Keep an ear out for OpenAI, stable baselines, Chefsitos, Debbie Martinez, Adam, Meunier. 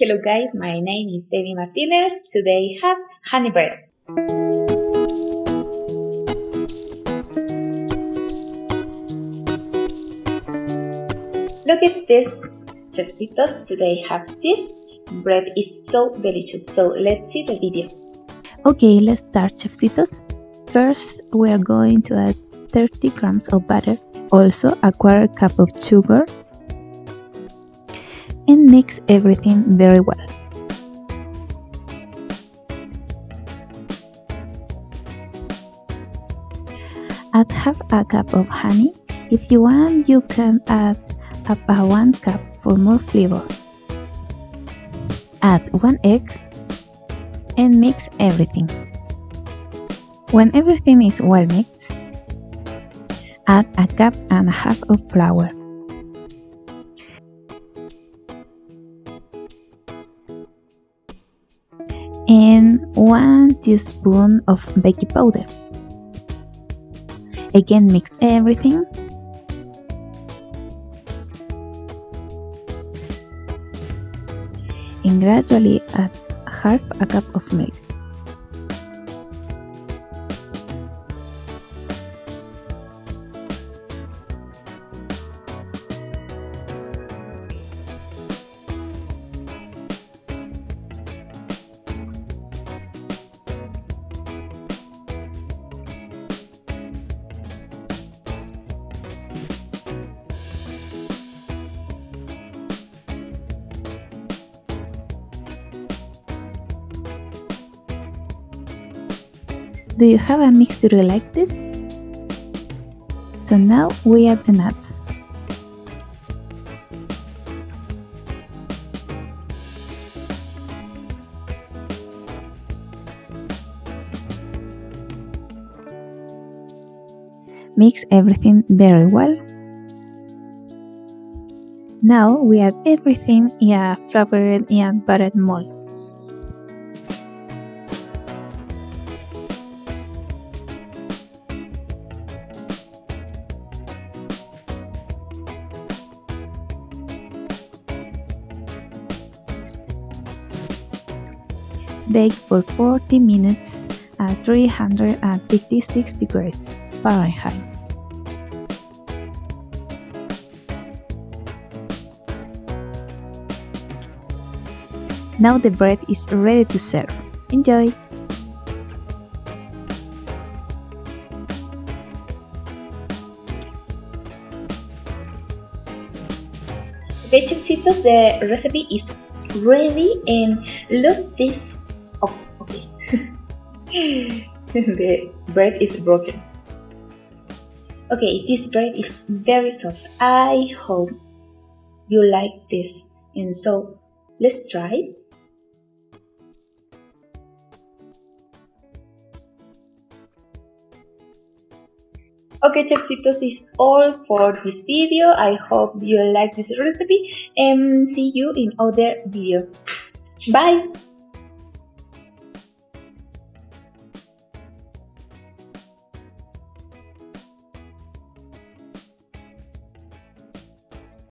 Hello guys, my name is Debbie Martinez. Today I have honey bread. Look at this, Chefsitos. Today I have this. Bread is so delicious, so let's see the video. Okay, let's start, Chefsitos. First, we are going to add 30 grams of butter, also a quarter cup of sugar, and mix everything very well. Add half a cup of honey. If you want, you can add about 1 cup for more flavor. Add 1 egg and mix everything. When everything is well mixed, add a cup and a half of flour. And 1 teaspoon of baking powder. Again, mix everything. And gradually add half a cup of milk. Do you have a mixture like this? So now we add the nuts. Mix everything very well. Now we add everything in a floured and buttered mold. Bake for 40 minutes at 356 degrees Fahrenheit. Now the bread is ready to serve. Enjoy! Okay, Chefsitos, the recipe is ready and look this. Oh, okay. The bread is broken. Okay, this bread is very soft. I hope you like this. And so, let's try. Okay, Chefsitos, this is all for this video. I hope you like this recipe and see you in other video. Bye!